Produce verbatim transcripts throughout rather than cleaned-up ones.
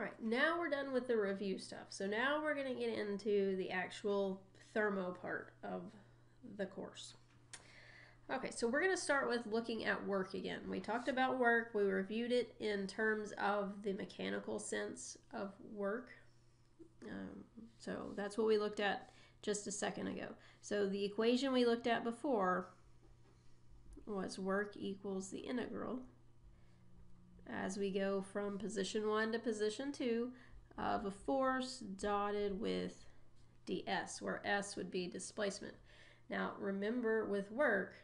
All right, now we're done with the review stuff. So now we're going to get into the actual thermo part of the course. Okay, so we're going to start with looking at work again. We talked about work. We reviewed it in terms of the mechanical sense of work. Um, so that's what we looked at just a second ago. So the equation we looked at before was work equals the integral as we go from position one to position two of a force dotted with ds, where s would be displacement. Now remember, with work,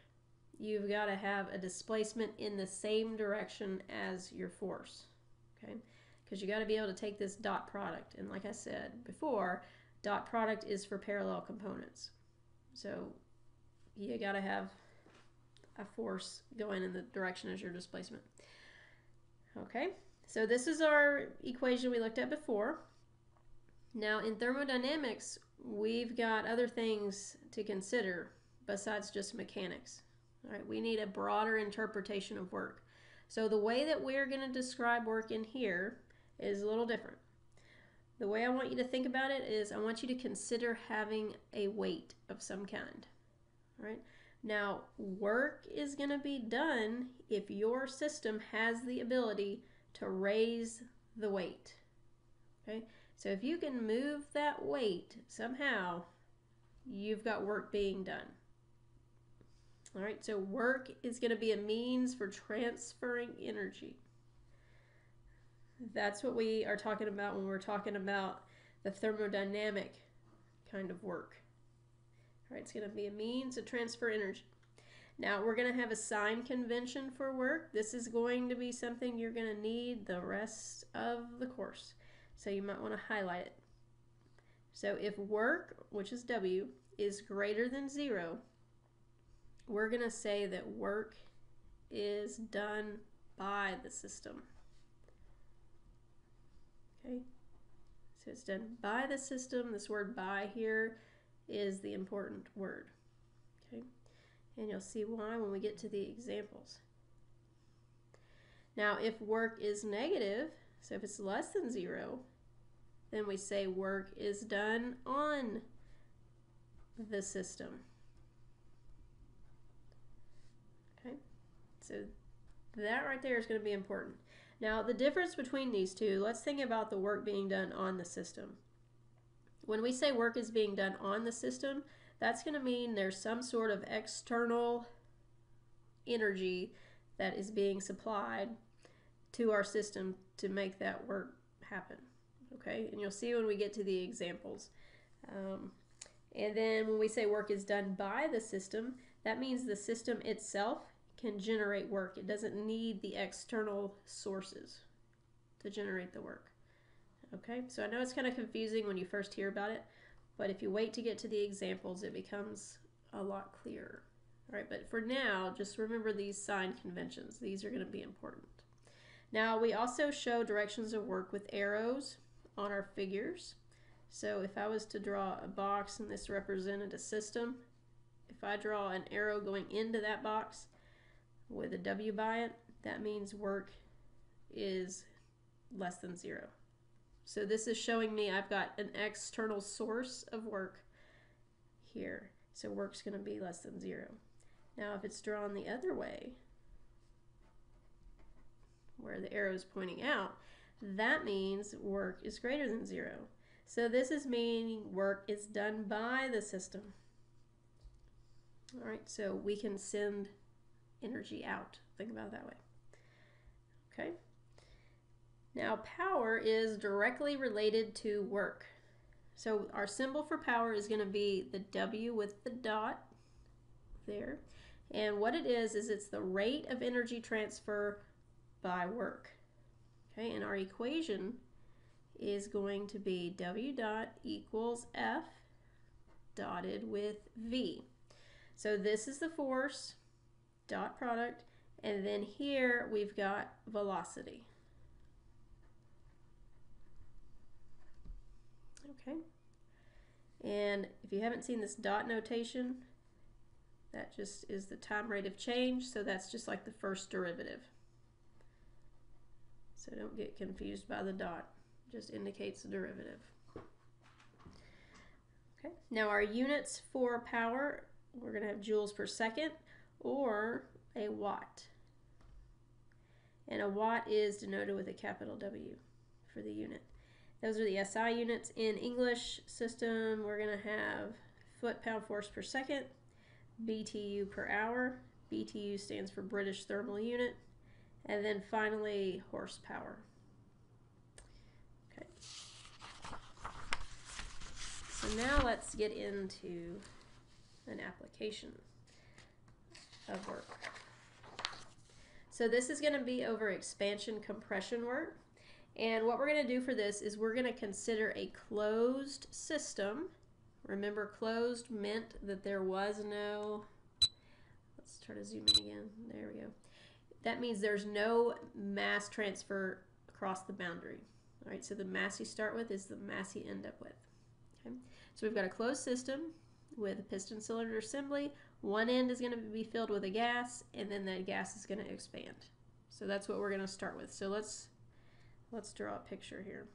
you've got to have a displacement in the same direction as your force, okay? Because you got to be able to take this dot product. And like I said before, dot product is for parallel components. So you got to have a force going in the direction as your displacement. Okay, so this is our equation we looked at before. Now in thermodynamics, we've got other things to consider besides just mechanics. All right, we need a broader interpretation of work. So the way that we're going to describe work in here is a little different. The way I want you to think about it is I want you to consider having a weight of some kind. All right. Now, work is going to be done if your system has the ability to raise the weight. Okay? So if you can move that weight somehow, you've got work being done. All right, so work is going to be a means for transferring energy. That's what we are talking about when we're talking about the thermodynamic kind of work. All right, it's going to be a means to transfer energy. Now we're going to have a sign convention for work. This is going to be something you're going to need the rest of the course. So you might want to highlight it. So if work, which is W, is greater than zero, we're going to say that work is done by the system. Okay, so it's done by the system. This word by here is the important word, okay? And you'll see why when we get to the examples. Now, if work is negative, so if it's less than zero, then we say work is done on the system, okay? So that right there is going to be important. Now, the difference between these two, let's think about the work being done on the system. When we say work is being done on the system, that's going to mean there's some sort of external energy that is being supplied to our system to make that work happen. Okay, and you'll see when we get to the examples. Um, and then when we say work is done by the system, that means the system itself can generate work. It doesn't need the external sources to generate the work. Okay, so I know it's kind of confusing when you first hear about it, but if you wait to get to the examples, it becomes a lot clearer. All right, but for now, just remember these sign conventions. These are going to be important. Now, we also show directions of work with arrows on our figures. So if I was to draw a box and this represented a system, if I draw an arrow going into that box with a W by it, that means work is less than zero. So this is showing me I've got an external source of work here. So work's going to be less than zero. Now if it's drawn the other way, where the arrow is pointing out, that means work is greater than zero. So this is meaning work is done by the system. All right, so we can send energy out. Think about it that way. Okay. Now, power is directly related to work. So our symbol for power is going to be the W with the dot there. And what it is, is it's the rate of energy transfer by work. Okay, and our equation is going to be W dot equals F dotted with V. So this is the force, dot product, and then here we've got velocity. Okay, and if you haven't seen this dot notation, that just is the time rate of change, so that's just like the first derivative. So don't get confused by the dot. just indicates the derivative. Okay. Now our units for power, we're going to have joules per second or a watt. And a watt is denoted with a capital W for the unit. Those are the S I units. In English system, we're going to have foot-pound force per second, B T U per hour. B T U stands for British Thermal Unit. And then finally, horsepower. Okay. So now let's get into an application of work. So this is going to be over expansion compression work. And what we're going to do for this is we're going to consider a closed system. Remember, closed meant that there was no, let's try to zoom in again. There we go. That means there's no mass transfer across the boundary. All right, so the mass you start with is the mass you end up with. Okay, so we've got a closed system with a piston cylinder assembly. One end is going to be filled with a gas, and then that gas is going to expand. So that's what we're going to start with. So let's Let's draw a picture here.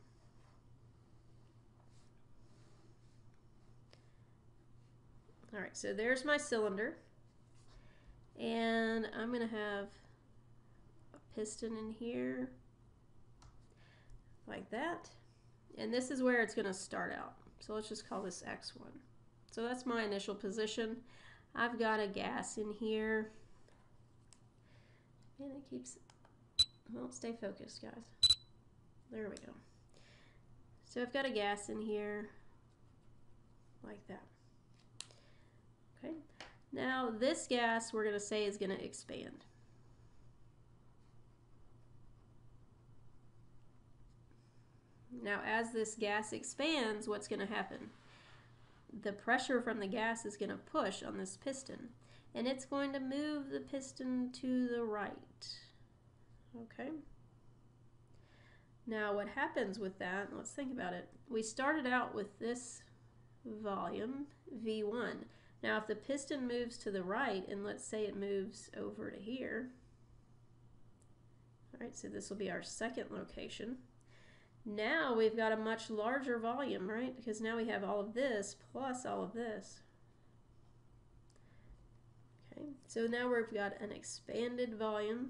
All right, so there's my cylinder. And I'm going to have a piston in here like that. And this is where it's going to start out. So let's just call this X one. So that's my initial position. I've got a gas in here. And it keeps, well, stay focused, guys. There we go. So I've got a gas in here like that. Okay. Now this gas we're going to say is going to expand. Now as this gas expands, what's going to happen? The pressure from the gas is going to push on this piston, and it's going to move the piston to the right. Okay. Now what happens with that, let's think about it. We started out with this volume, V one. Now if the piston moves to the right, and let's say it moves over to here, all right, so this will be our second location. Now we've got a much larger volume, right? Because now we have all of this plus all of this. Okay, so now we've got an expanded volume.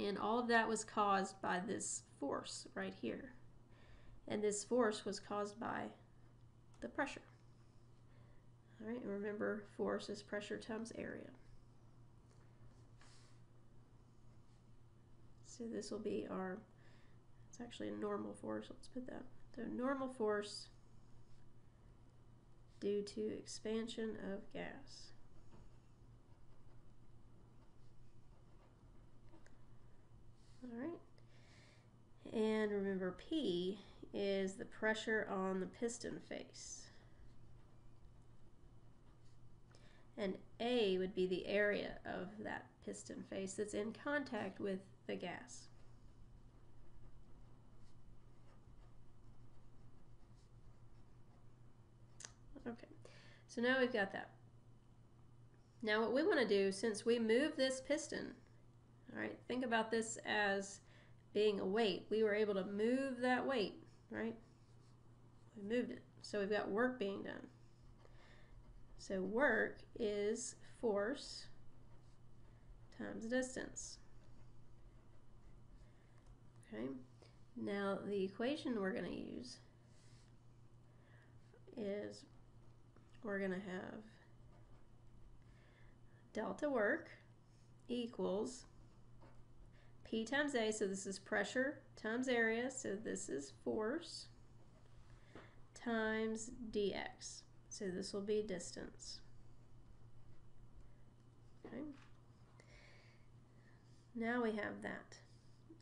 And all of that was caused by this force right here. And this force was caused by the pressure. All right, and remember, force is pressure times area. So this will be our, it's actually a normal force, let's put that. So normal force due to expansion of gas. All right, and remember P is the pressure on the piston face. And A would be the area of that piston face that's in contact with the gas. Okay, so now we've got that. Now what we want to do, since we move this piston, all right, think about this as being a weight. We were able to move that weight, right? We moved it. So we've got work being done. So work is force times distance. Okay. Now the equation we're going to use is we're going to have delta work equals P times A, so this is pressure, times area, so this is force, times dx. So this will be distance. Okay. Now we have that.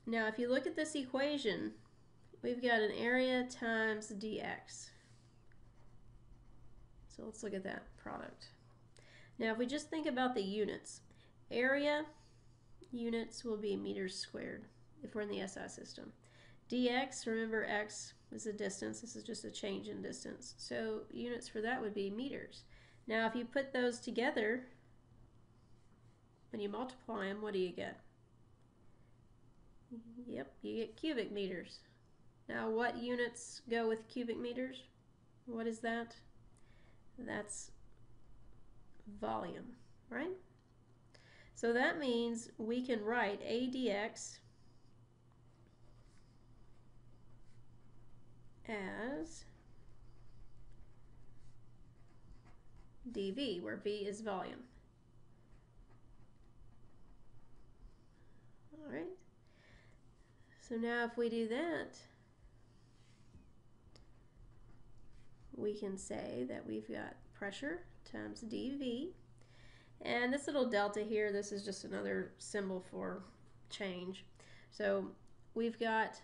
Now if you look at this equation, we've got an area times dx. So let's look at that product. Now if we just think about the units, area, units will be meters squared if we're in the S I system. Dx, remember x is a distance. This is just a change in distance. So units for that would be meters. Now if you put those together, when you multiply them, what do you get? Yep, you get cubic meters. Now what units go with cubic meters? What is that? That's volume, right? So that means we can write A D X as D V, where V is volume. All right. So now if we do that, we can say that we've got pressure times D V. And this little delta here, this is just another symbol for change. So we've got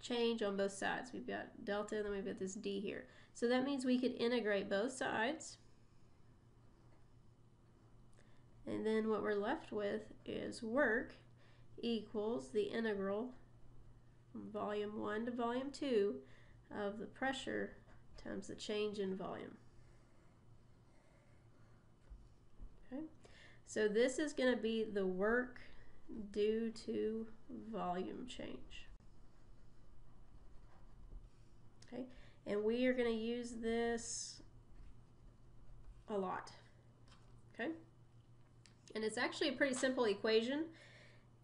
change on both sides. We've got delta, and then we've got this D here. So that means we could integrate both sides. And then what we're left with is work equals the integral from volume one to volume two of the pressure times the change in volume. Okay. So this is going to be the work due to volume change. Okay. And we are going to use this a lot. Okay. And it's actually a pretty simple equation,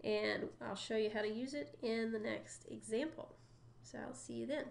and I'll show you how to use it in the next example. So I'll see you then.